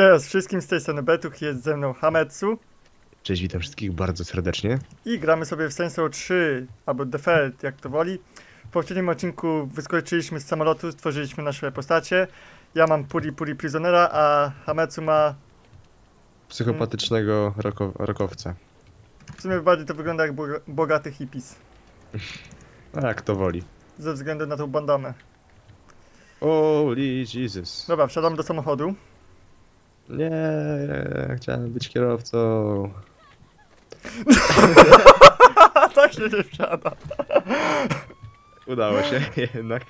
Hej wszystkim, z tej strony BertucH, jest ze mną Hametsu. Cześć, witam wszystkich bardzo serdecznie. I gramy sobie w Saints Row 3, albo The Third, jak to woli. W poprzednim odcinku wyskoczyliśmy z samolotu, stworzyliśmy nasze postacie. Ja mam Puri Puri Prisonera, a Hametsu ma... psychopatycznego rokowca. W sumie bardziej to wygląda jak bogaty hippies. A jak to woli. Ze względu na tą bandamę. Holy Jesus. Dobra, wsiadam do samochodu. Nie, chciałem być kierowcą. Tak się nie wsiada. Udało się jednak.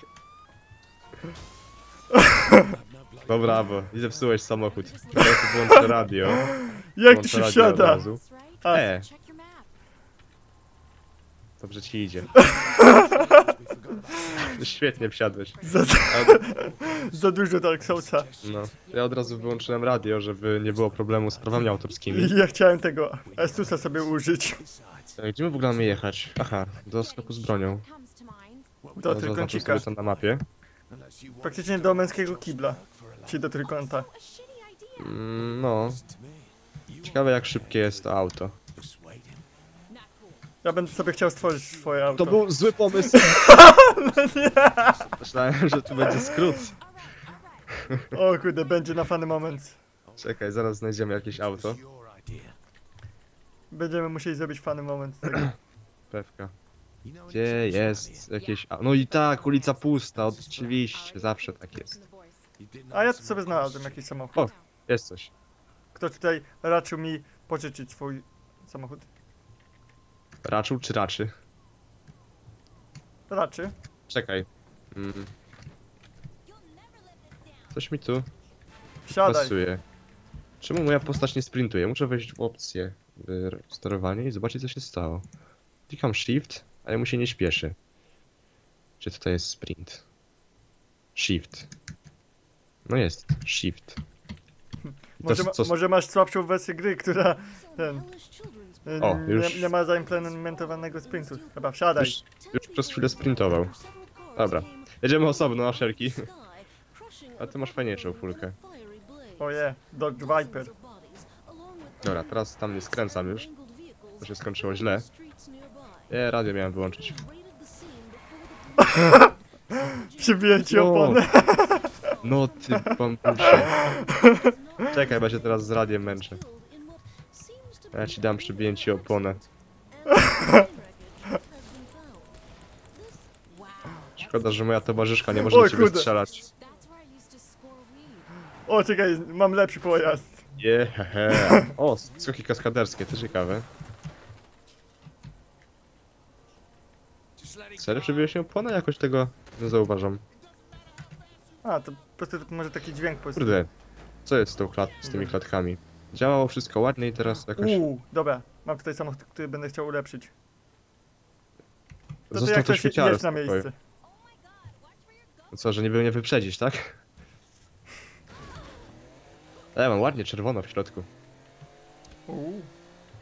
No brawo, i zepsułeś samochód. Włączę radio. Jak tu się wsiada? Dobrze ci idzie. Świetnie wsiadłeś. Za dużo Dark Soulsa. No. Ja od razu wyłączyłem radio, żeby nie było problemu z prawami autorskimi. Ja chciałem tego Estusa sobie użyć. Gdzie my w ogóle mamy jechać? Aha, do sklepu z bronią. Do trójkącika. To na mapie. Praktycznie do męskiego kibla. Czyli do trójkąta. No. Ciekawe jak szybkie jest to auto. Ja będę sobie chciał stworzyć swoje auto. To był zły pomysł. No nie. Myślałem, że tu będzie skrót. O kurde, będzie na fany moment. Czekaj, zaraz znajdziemy jakieś auto. Będziemy musieli zrobić fany moment. Tego. Pewka. Gdzie jest jakieś... No i tak, ulica pusta, oczywiście, zawsze tak jest. A ja tu sobie znalazłem jakiś samochód. O, jest coś. Kto tutaj raczył mi pożyczyć swój samochód? Raczył czy raczy? Raczy. Czekaj. Coś mi tu pasuje. Czemu moja postać nie sprintuje? Muszę wejść w opcję sterowania i zobaczyć co się stało. Klikam shift, ale mu się nie śpieszy. Czy tutaj jest sprint? Shift. No jest, shift. Może masz słabszą wersję gry, która... O, już. Nie ma zaimplementowanego sprintu. Chyba wsiadaj. Już przez chwilę sprintował. Dobra. Jedziemy osobno na wszelki. A ty masz fajniejszą furkę. Oje, Dodge Viper. Dobra, teraz tam nie skręcam już. To się skończyło źle. Nie, radio miałem wyłączyć. Przybiję ci oponę. No ty bambusie. Czekaj, bo się teraz z radiem męczę. Ja ci dam przybięcie oponę. Szkoda, że moja towarzyszka nie może do ciebie strzelać. O, czekaj, mam lepszy pojazd. Yeah. O, skoki kaskaderskie, to ciekawe. Serio przybiłeś się oponę? Jakoś tego nie zauważam. A, to po prostu może taki dźwięk pozytywny. Kurde, co jest z tymi klatkami? Działało wszystko ładnie i teraz jakoś... dobra, mam tutaj samochód, który będę chciał ulepszyć. To jak ktoś jest na miejscu. Co, że niby mnie wyprzedzisz, tak? Ja mam ładnie czerwono w środku.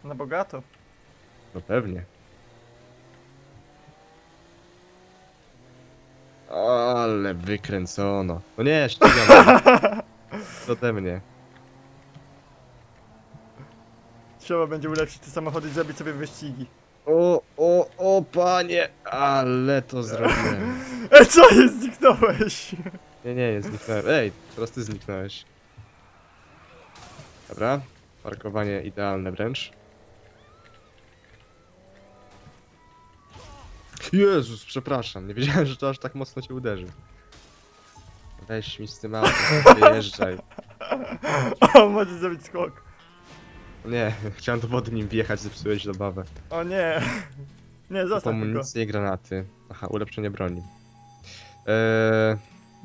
Na bogato. No pewnie. Ale wykręcono. No nie, ścigam. To ode mnie. Trzeba będzie ulepszyć te samochody i zrobić sobie wyścigi. O panie, ale to zrobiłem. Co jest, zniknąłeś? Nie, zniknąłem. Ej, teraz ty zniknąłeś. Dobra, parkowanie idealne wręcz. Jezus, przepraszam, nie wiedziałem, że to aż tak mocno cię uderzy. Weź mi z tym autem, wyjeżdżaj. O, możesz zrobić skok. Nie, chciałem do wody nim wjechać, zepsułeś zabawę. O nie! Nie, zostaw go. Amunicję i granaty. Aha, ulepszenie broni.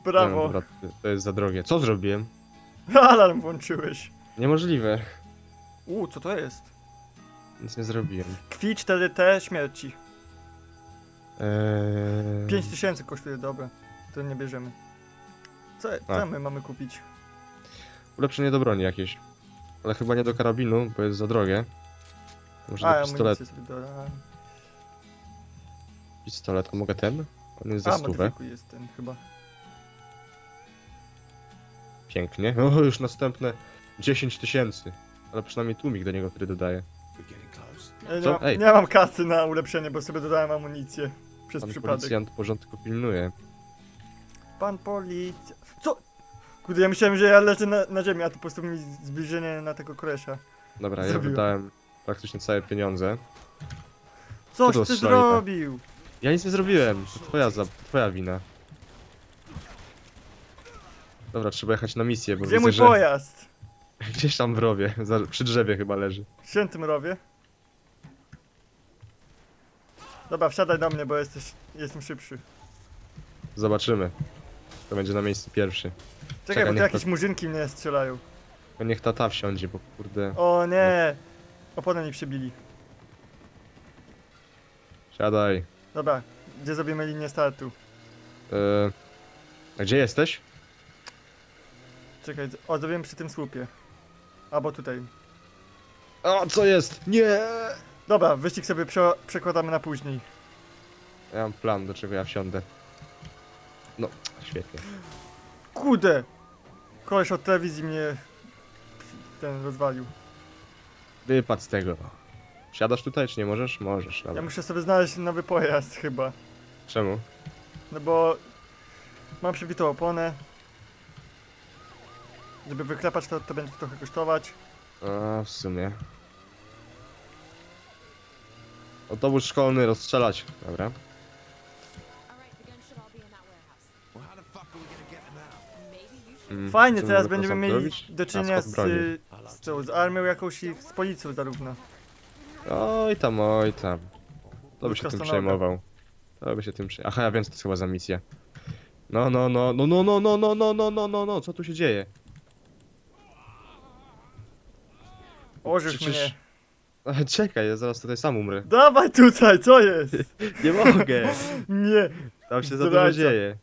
Brawo! Dobra, to jest za drogie. Co zrobiłem? Alarm włączyłeś. Niemożliwe. Co to jest? Nic nie zrobiłem. Kwi 4T śmierci. 5000 kosztuje, dobra. To nie bierzemy. Co my mamy kupić? Ulepszenie do broni jakieś. Ale chyba nie do karabinu, bo jest za drogie. Może do pistoletu. Pistolet, a mogę ten? On jest za stówę. Jest ten chyba. Pięknie. O, już następne 10 000, ale przynajmniej tłumik do niego wtedy dodaje. Nie mam kasy na ulepszenie, bo sobie dodałem amunicję. Przez przypadek. Pan policjant porządku pilnuje. Pan policjant... Co? Kurde, ja myślałem, że ja leżę na ziemi, a to po prostu mi zbliżenie na tego kolesia. Dobra, zrobiłem. Ja wydałem praktycznie całe pieniądze. Coś ty zrobił! Tak? Ja nic nie zrobiłem, to twoja wina. Dobra, trzeba jechać na misję, bo gdzie widzę, mój pojazd? Że... Gdzieś tam w rowie, przy drzewie chyba leży. W świętym rowie? Dobra, wsiadaj do mnie, bo jestem szybszy. Zobaczymy. To będzie na miejscu pierwszy. Czekaj, bo to jakieś murzynki mnie strzelają. No niech tata wsiądzie, bo kurde... O nie! Opony mi przybili. Siadaj. Dobra, gdzie zrobimy linię startu? A gdzie jesteś? Czekaj, o, zrobimy przy tym słupie. Albo tutaj. O, co jest? Nie! Dobra, wyścig sobie przekładamy na później. Ja mam plan, do czego ja wsiądę. No, świetnie. Kurde! Koleś od telewizji mnie... ten rozwalił. Wypadł z tego. Siadasz tutaj, czy nie możesz? Możesz. Dobra. Ja muszę sobie znaleźć nowy pojazd chyba. Czemu? No bo... mam przybitą oponę. Żeby wyklepać to będzie trochę kosztować. A, w sumie. Autobus szkolny, rozstrzelać. Dobra. Fajnie, teraz będziemy mieli do czynienia z armią jakąś i z policją zarówno. Oj tam, oj tam. To by się tym przejmował. To by się tym przejmował. Aha, ja wiem, co to jest chyba za misja. No, co tu się dzieje? Ożysz mnie. Czekaj, ja zaraz tutaj sam umrę. Dawaj tutaj, co jest? Nie mogę. Nie. Tam się za dużo dzieje.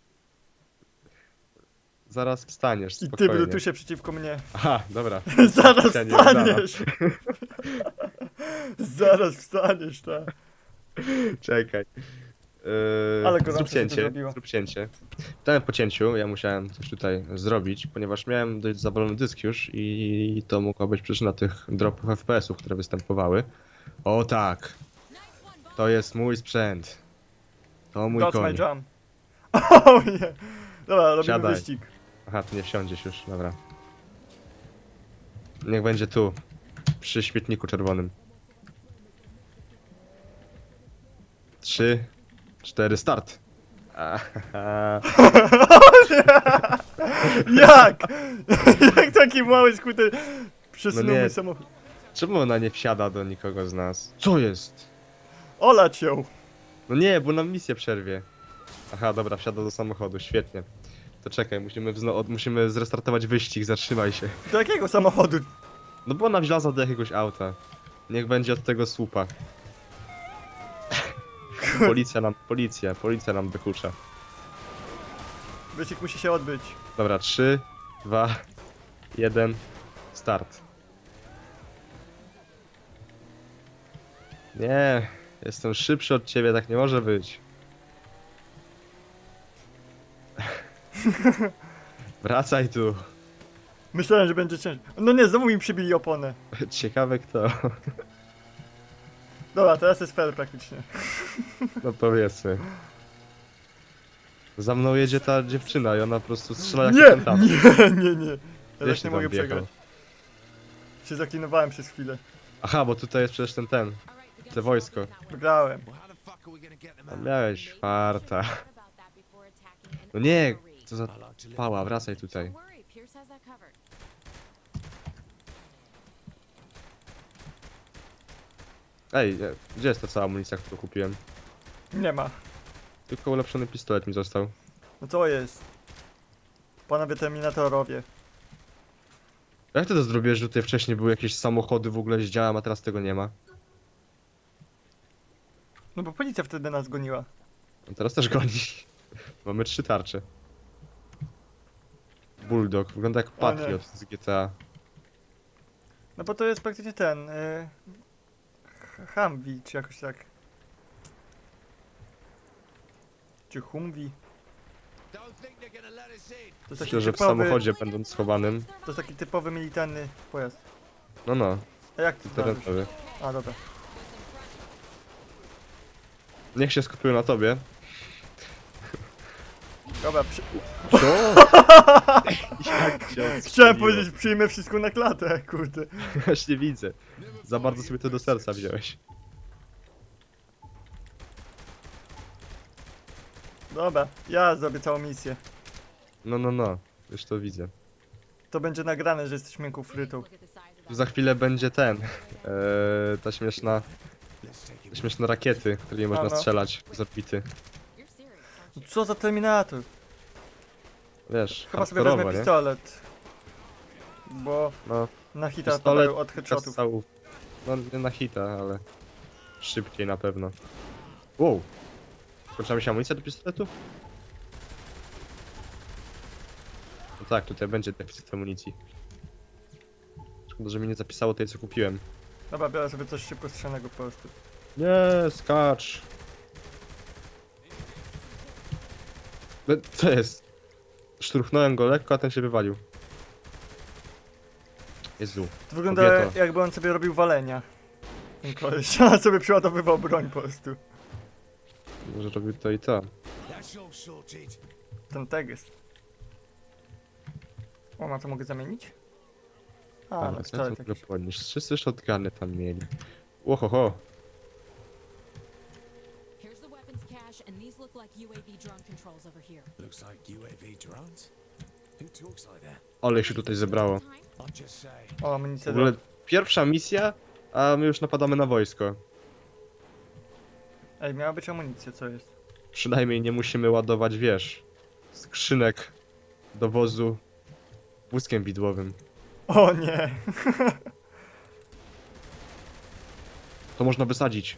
Zaraz wstaniesz, spokojnie. I ty, Brutusie, przeciwko mnie. Aha, dobra. Zaraz wstaniesz. Zaraz wstaniesz, tak. Czekaj. Ale go zrób cięcie. Wstałem po cięciu, ja musiałem coś tutaj zrobić, ponieważ miałem dość zawalony dysk już i to mogła być przyczyna tych dropów FPS-ów, które występowały. O tak. To jest mój sprzęt. To mój koń. Oh, yeah. Dobra, robimy wyścig. Aha, ty nie wsiądziesz już, dobra. Niech będzie tu, przy śmietniku czerwonym. 3, 4, start! Jak? Jak taki mały skuter przesunął mój samochód? Czemu ona nie wsiada do nikogo z nas? Co jest? Olać ją! No nie, bo nam misję przerwie. Aha, dobra, wsiada do samochodu, świetnie. To czekaj, musimy zrestartować wyścig, zatrzymaj się. Do jakiego samochodu? No bo ona wzięła do jakiegoś auta. Niech będzie od tego słupa. Policja nam wykucza. Wyścig musi się odbyć. Dobra, 3, 2, 1, start. Nie, jestem szybszy od ciebie, tak nie może być. Wracaj tu. Myślałem, że będzie ciężko. No nie, znowu mi przybili oponę. Ciekawe kto. Dobra, teraz jest fair praktycznie. No powiedzmy. Za mną jedzie ta dziewczyna i ona po prostu strzela jak pętami. Nie. Teraz nie mogę przegrać. Się zaklinowałem przez chwilę. Aha, bo tutaj jest przecież ten. Te wojsko. Wygrałem. Miałeś farta. No nie, co za pała, wracaj tutaj. Ej, gdzie jest ta cała amunicja, którą kupiłem? Nie ma. Tylko ulepszony pistolet mi został. No co jest? Panowie terminatorowie. Jak ty to zrobiłeś, że tutaj wcześniej były jakieś samochody w ogóle z działem, a teraz tego nie ma? No bo policja wtedy nas goniła. No teraz też goni. Mamy 3 tarcze. Bulldog, wygląda jak Patriot z GTA. No bo to jest praktycznie ten... Humvee, czy jakoś tak. Czy Humvee? To jest taki myślę, że typowy... w samochodzie będąc schowanym. To jest taki typowy militarny pojazd. No no. A jak ty internetowy. A dobra. Niech się skupił na tobie. Dobra, co? Chciałem powiedzieć, przyjmę wszystko na klatę, kurde. Właśnie widzę. Za bardzo sobie to do serca wziąłeś. Dobra, ja zrobię całą misję. No, no, no. Już to widzę. To będzie nagrane, że jesteśmy kufrytą. Za chwilę będzie ten. Ta śmieszna... Śmieszne rakiety, którymi można strzelać z orbity. Co za Terminator? Wiesz, chyba sobie wezmę pistolet. Bo no, na hita padają od headshotów. No nie na hita, ale szybciej na pewno. Wow! Skończyła mi się amunicja do pistoletu? No tak, tutaj będzie deficyt amunicji. Szkoda, że mi nie zapisało tej co kupiłem. Dobra, biorę sobie coś szybko strzelnego po prostu. Nie, skacz! Co jest? Szturchnąłem go lekko, a ten się wywalił. Jezu. To wygląda kobieto. Jakby on sobie robił walenia. Ten koleś, a sobie przyładowywał broń po prostu. Może robił to i to. Ten tag jest. O, na co mogę zamienić? A, no wcale tak. Wszyscy shotguny tam mieli. Ohoho. Ale się tutaj zebrało. O, w ogóle pierwsza misja, a my już napadamy na wojsko. Ej, miała być amunicja, co jest? Przynajmniej nie musimy ładować, wiesz, skrzynek do wozu wózkiem widłowym. O nie! To można wysadzić.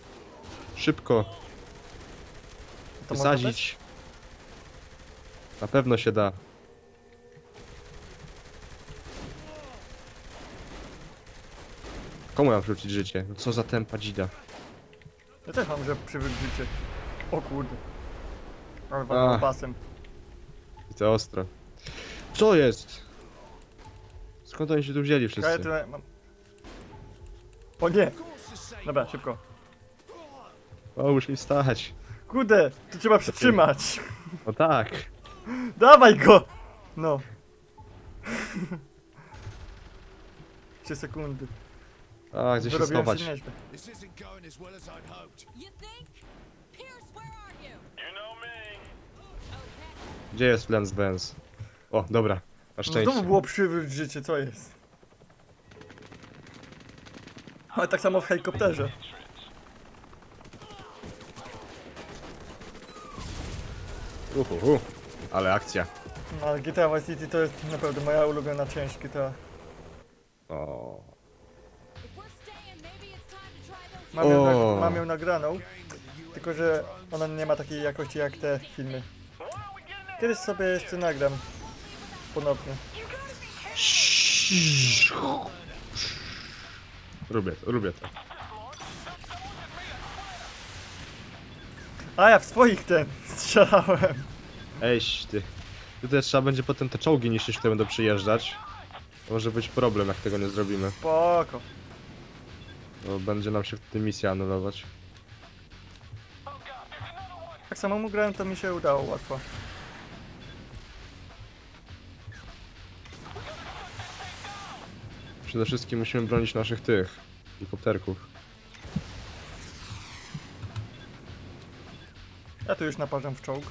Szybko. To wysadzić. Na pewno się da. Komu mam wrzucić życie? No co za tempa dzida. Ja też mam, że przywróć życie. O kurde. Ale walnął pasem. I to ostro. Co jest? Skąd oni się tu wzięli wszyscy? O nie! Dobra, szybko. O, już mi stać. Kurde, to trzeba przytrzymać. No tak. Dawaj go! No. 3 sekundy. A, gdzie się schować? Gdzie jest Lens Vance? O, dobra. Na szczęście. No, znowu było przywróć życie, co jest? Ale tak samo w helikopterze. Ale akcja. No, ale GTA Vice City to jest naprawdę moja ulubiona część GTA. O. Mam ją nagraną, tylko że ona nie ma takiej jakości jak te filmy. Kiedyś sobie jeszcze nagram. Ponownie. Lubię to. A ja w swoich ten strzelałem. Ejś ty. Tutaj trzeba będzie potem te czołgi niszczyć, które będą przyjeżdżać. To może być problem, jak tego nie zrobimy. Spoko. Bo będzie nam się w tym misja anulować. Jak samemu grałem, to mi się udało łatwo. Przede wszystkim musimy bronić naszych tych helikopterków. Ja tu już naparzam w czołg.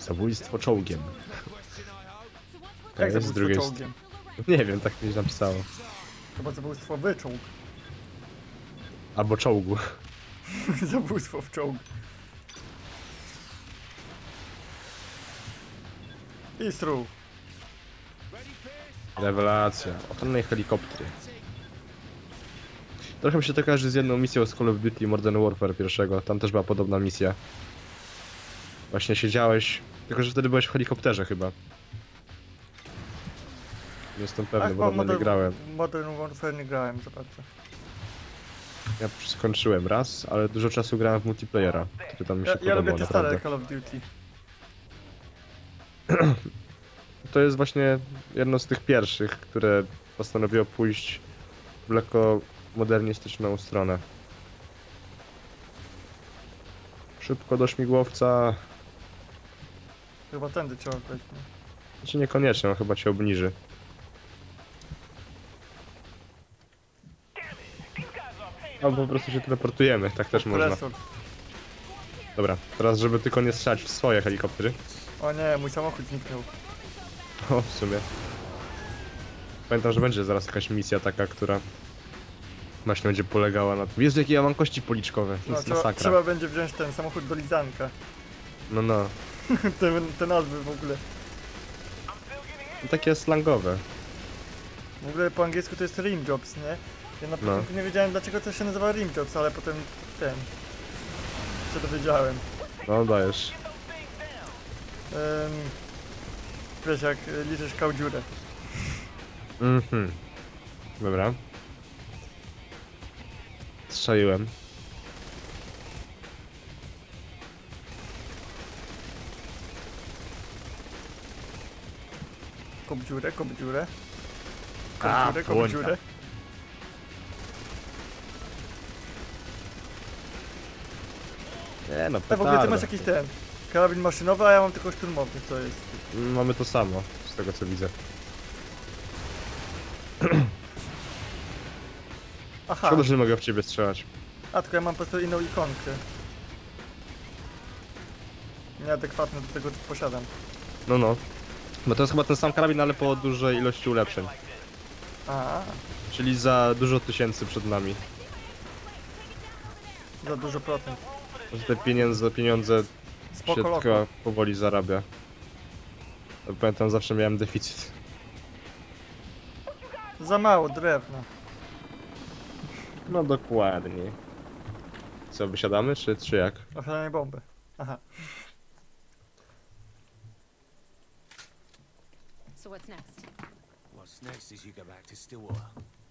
Zabójstwo czołgiem. Jak zabójstwo czołgiem? Nie wiem, tak mi napisało. Chyba zabójstwo wyczółg. Albo czołgu. Zabójstwo w czołgu. I stru. Rewelacja. Ochronne helikoptery. Trochę mi się to kojarzy z jedną misją z Call of Duty Modern Warfare I. Tam też była podobna misja. Właśnie siedziałeś... Tylko, że wtedy byłeś w helikopterze chyba. Jestem pewny, bo dawno nie grałem. Modern Warfare nie grałem, zobaczcie. Ja skończyłem raz, ale dużo czasu grałem w multiplayera, który tam mi się podobał, ja lubię te stare Call of Duty. To jest właśnie jedno z tych pierwszych, które postanowiło pójść w lekko modernistyczną stronę. Szybko do śmigłowca. Chyba tędy trzeba wejść. Znaczy niekoniecznie, on chyba cię obniży. Albo po prostu się teleportujemy, tak też można. Dobra, teraz żeby tylko nie strzelać w swoje helikoptery. O nie, mój samochód zniknął. O, w sumie. Pamiętam, że będzie zaraz jakaś misja taka, która właśnie będzie polegała na tym. Jezu, jakie ja mam kości policzkowe, to jest masakra. Trzeba będzie wziąć ten samochód do lizanka. No, no. Te nazwy w ogóle. No, takie slangowe. W ogóle po angielsku to jest rimjobs, nie? Ja na początku nie wiedziałem, dlaczego to się nazywa rimjobs, ale potem się dowiedziałem. No, dajesz. Wiesz, jak liczysz kałdziurę. Dobra. Strzeliłem. Kop dziurę, kop dziurę. Kop dziurę, kop dziurę. Nie no, petarda. W ogóle ty masz jakiś ten karabin maszynowy, a ja mam tylko szturmowy, to jest. Mamy to samo, z tego co widzę. Aha. Szkoda, że nie mogę w ciebie strzelać. A, tylko ja mam po prostu inną ikonkę. Nieadekwatne do tego posiadam. No, no. Bo to jest chyba ten sam karabin, ale po dużej ilości ulepszeń. A. Czyli za dużo tysięcy przed nami. Za dużo procent. Te pieniądze się tylko powoli zarabia. Pamiętam, zawsze miałem deficyt. Za mało drewna. No dokładnie. Co, wysiadamy, czy jak? Ochraniamy bomby. Aha.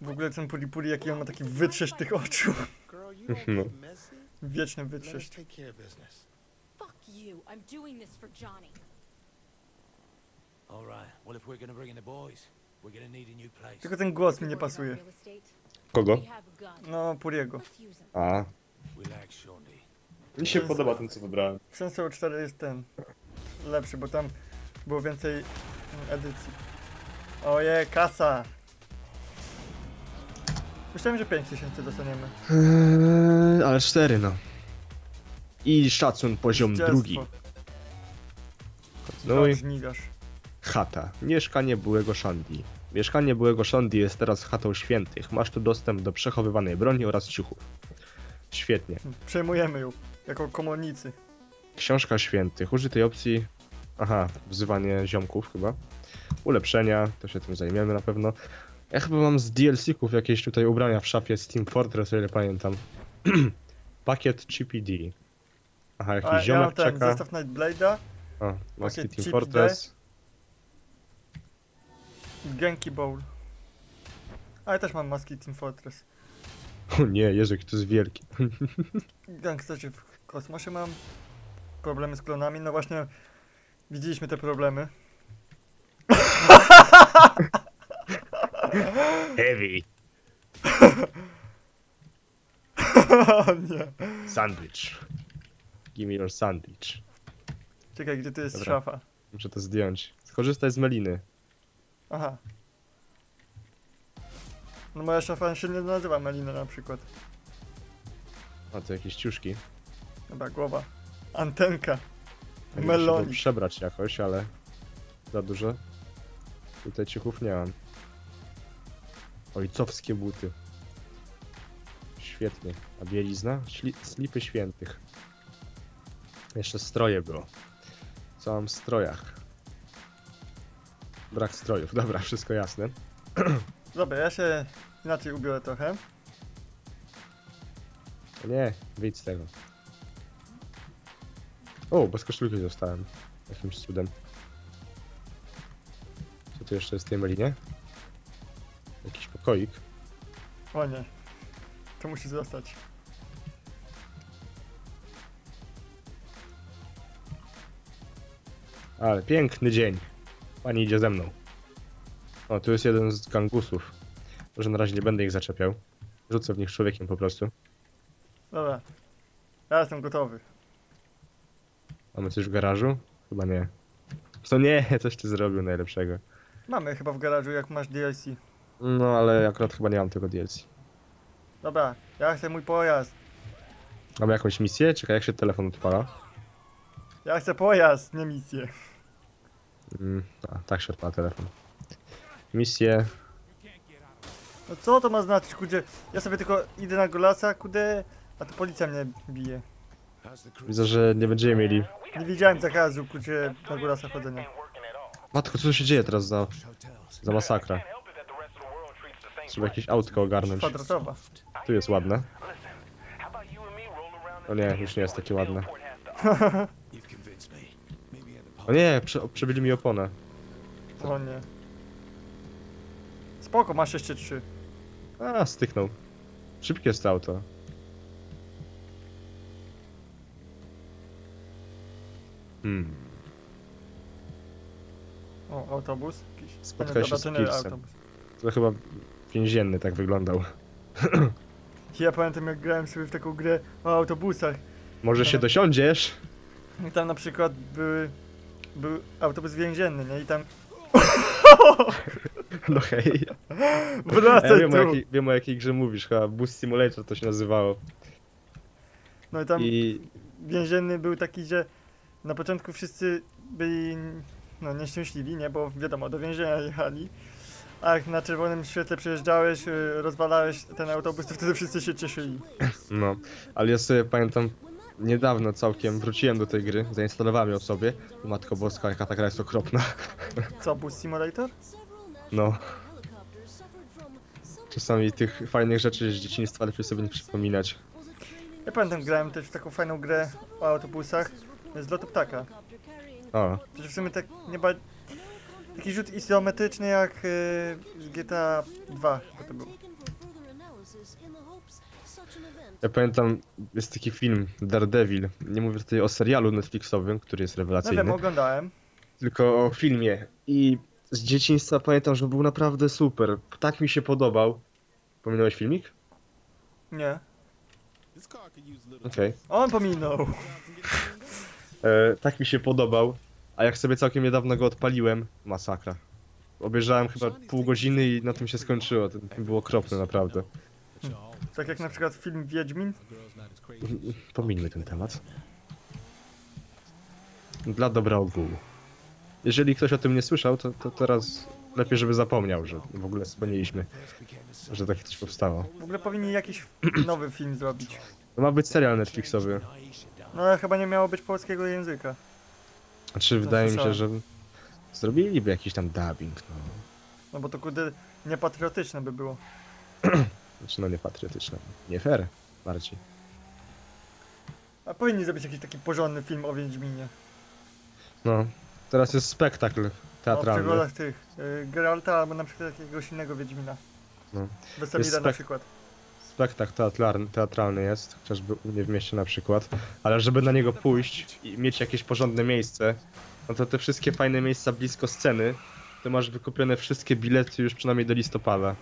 W ogóle ten Puri Puri, jaki on ma taki wytrzesz tych oczu. No. Wieczny wytrzesz. Tylko ten głos mi nie pasuje. Kogo? No, Puriego. A. Mi się podoba ten, co wybrałem. Saints Row 4 jest ten lepszy, bo tam było więcej edycji. Oje, kasa! Myślałem, że 5000 dostaniemy. Ale 4 no. I szacun poziom drugi. No i chata. Mieszkanie byłego Shandi. Mieszkanie byłego Shandi jest teraz chatą świętych. Masz tu dostęp do przechowywanej broni oraz ciuchów. Świetnie. Przejmujemy ją. Jako komornicy. Książka świętych. Użyj tej opcji... Aha, wzywanie ziomków chyba. Ulepszenia. To się tym zajmiemy na pewno. Ja chyba mam z DLC-ków jakieś tutaj ubrania w szafie z Team Fortress, o ile pamiętam. Pakiet CPD. Aha, jakiś ziomek czeka. Ten zestaw Nightblade'a. O, maski Team Fortress. Genki Bowl. A ja też mam maski Team Fortress. O nie, Jerzyk, to jest wielki. Gangsterzy w kosmosie mam. Problemy z klonami, no właśnie widzieliśmy te problemy. Heavy. O nie. Sandwich. Give me your sandwich. Czekaj, gdzie tu jest szafa? Muszę to zdjąć. Skorzystaj z meliny. Aha. No moja szafa się nie nazywa melina na przykład. A to jakieś ciuszki. Dobra, głowa. Antenka. Melon. Muszę przebrać jakoś, ale za dużo. Tutaj ciuchów nie mam. Ojcowskie buty. Świetnie. A bielizna? Slipy świętych. Jeszcze stroje było. Co mam w strojach? Brak strojów. Dobra, wszystko jasne. Dobra, ja się inaczej ubiorę trochę. Nie, wyjdź z tego. O, bez koszulki zostałem. Jakimś cudem. Co tu jeszcze jest w tej melinie? Jakiś pokoik. O nie. To musi zostać. Ale piękny dzień. Pani idzie ze mną. O, tu jest jeden z gangusów. Może na razie nie będę ich zaczepiał. Rzucę w nich człowiekiem po prostu. Dobra. Ja jestem gotowy. Mamy coś w garażu? Chyba nie. Co nie, coś ty zrobił najlepszego. Mamy chyba w garażu, jak masz DLC. No, ale akurat chyba nie mam tego DLC. Dobra, ja chcę mój pojazd. Mamy jakąś misję? Czekaj, jak się telefon odpala? Ja chcę pojazd, nie misję. A, tak się odpala telefon. Misję. No co to ma znaczyć, kudzie? Ja sobie tylko idę na golasa, kudę, a to policja mnie bije. Widzę, że nie będziemy mieli. Nie widziałem zakazu, kudzie, na golasa chodzenia. Matko, co tu się dzieje teraz za masakra? Trzeba jakieś autko ogarnąć. Kwadratowa. Tu jest ładne. O nie, już nie jest takie ładne. O nie, przebili mi oponę. O nie. Spoko, masz jeszcze 3. A, styknął. Szybkie jest to auto. O, autobus? Spotkaj się z Kirsem. To chyba więzienny tak wyglądał. Ja pamiętam, jak grałem sobie w taką grę o autobusach. Może tam się dosiądziesz? I tam na przykład był autobus więzienny, nie? I tam... No hej. Wracaj tu. Wiem, o jakiej grze mówisz, chyba Bus Simulator to się nazywało. No i tam więzienny był taki, że na początku wszyscy byli no nieszczęśliwi, nie? Bo wiadomo, do więzienia jechali. A jak na czerwonym świetle przejeżdżałeś, rozwalałeś ten autobus, to wtedy wszyscy się cieszyli. No, ale ja sobie pamiętam, niedawno całkiem wróciłem do tej gry, zainstalowałem ją sobie. Matko boska, jaka ta gra jest okropna. Co, Bus Simulator? No. Czasami tych fajnych rzeczy z dzieciństwa lepiej sobie nie przypominać. Ja pamiętam, grałem też w taką fajną grę o autobusach z lotu ptaka. O. Przecież w sumie tak nieba... Taki rzut izometryczny jak z GTA 2 to był. Ja pamiętam, jest taki film Daredevil. Nie mówię tutaj o serialu Netflixowym, który jest rewelacyjny. No wiem, oglądałem. Tylko o filmie. I z dzieciństwa pamiętam, że był naprawdę super. Tak mi się podobał. Pominąłeś filmik? Nie. Okej. On pominął. Tak mi się podobał. A jak sobie całkiem niedawno go odpaliłem, masakra. Obejrzałem chyba pół godziny i na tym się skończyło. To było okropne naprawdę. Tak jak na przykład film Wiedźmin? Pomińmy ten temat. Dla dobra ogółu. Jeżeli ktoś o tym nie słyszał, to teraz lepiej, żeby zapomniał, że w ogóle wspomnieliśmy, że takie coś powstało. W ogóle powinni jakiś nowy film zrobić. To ma być serial Netflixowy. No ale chyba nie miało być polskiego języka. Znaczy, wydaje mi się, że zrobiliby jakiś tam dubbing, no. No bo to kurde niepatriotyczne by było. Znaczy, no niepatriotyczne. Nie fair, bardziej. A powinni zrobić jakiś taki porządny film o Wiedźminie. No, teraz jest spektakl teatralny. O przygodach tych, Geralta albo na przykład jakiegoś innego Wiedźmina. No. Weselida na przykład. Spektakl teatralny jest, chociażby u mnie w mieście na przykład, ale żeby na niego pójść i mieć jakieś porządne miejsce, no to te wszystkie fajne miejsca blisko sceny, to masz wykupione wszystkie bilety już przynajmniej do listopada.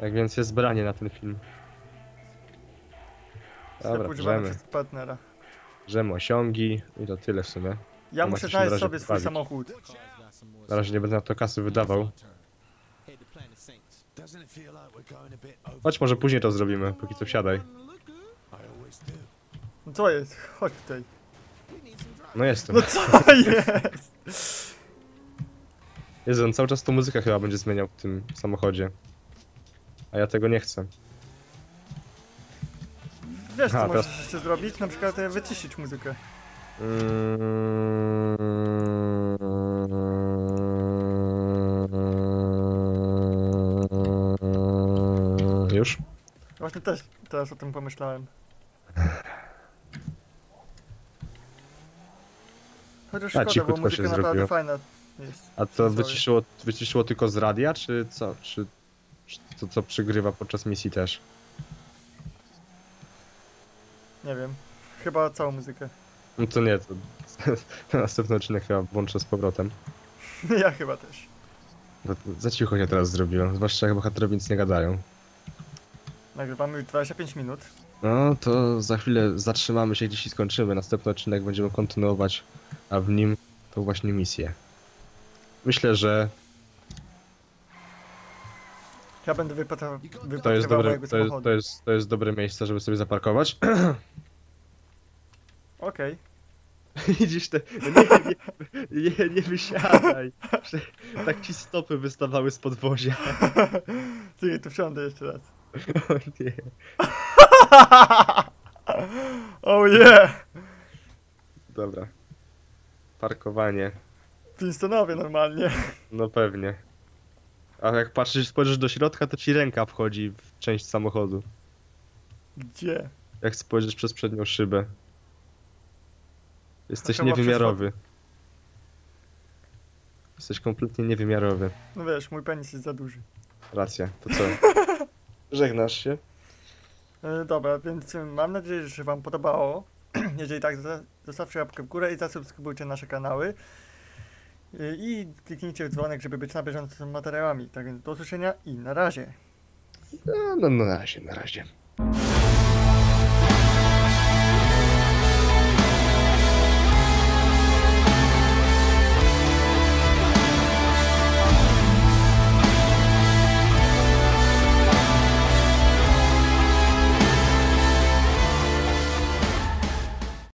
Tak więc jest branie na ten film. Dobra, drzemy osiągi i to tyle w sumie. Ja muszę znaleźć sobie swój samochód. Na razie nie będę na to kasy wydawał. Chodź, może później to zrobimy, póki co wsiadaj. No co jest? Chodź tutaj. No jestem. No co jest? Jezu, on cały czas tą muzykę chyba będzie zmieniał w tym samochodzie. A ja tego nie chcę. Wiesz co możesz jeszcze zrobić? Na przykład wyciszyć muzykę. Już? Właśnie też teraz o tym pomyślałem. Chociaż szkoda, bo muzyka naprawdę fajna jest. A to wyciszyło tylko z radia, czy co? Czy to co przygrywa podczas misji też. Nie wiem, chyba całą muzykę. No to nie, to następny odcinek chyba włączę z powrotem. Ja chyba też. Za cicho się teraz zrobiłem, zwłaszcza jak bohaterowie nic nie gadają. Nagrywamy już 25 minut. No to za chwilę zatrzymamy się gdzieś i skończymy. Następny odcinek będziemy kontynuować, a w nim to właśnie misję. Myślę, że... Ja będę wypatrywał mojego samochodu. To jest dobre miejsce, żeby sobie zaparkować. Okej. Widzisz te... Nie wysiadaj. Tak ci stopy wystawały z podwozia. Ty, tu wsiądę jeszcze raz. O nie. O nie. Dobra. Parkowanie. Winstonowie normalnie. No pewnie. A jak patrzysz, spojrzysz do środka, to ci ręka wchodzi w część samochodu. Gdzie? Jak spojrzysz przez przednią szybę. Jesteś niewymiarowy. Jesteś kompletnie niewymiarowy. No wiesz, mój penis jest za duży. Racja, to co? Żegnasz się? Dobra, więc mam nadzieję, że się wam podobało. Jeżeli tak, zostawcie łapkę w górę i zasubskrybujcie nasze kanały. I kliknijcie w dzwonek, żeby być na bieżąco z materiałami. Tak więc do usłyszenia i na razie. No na razie.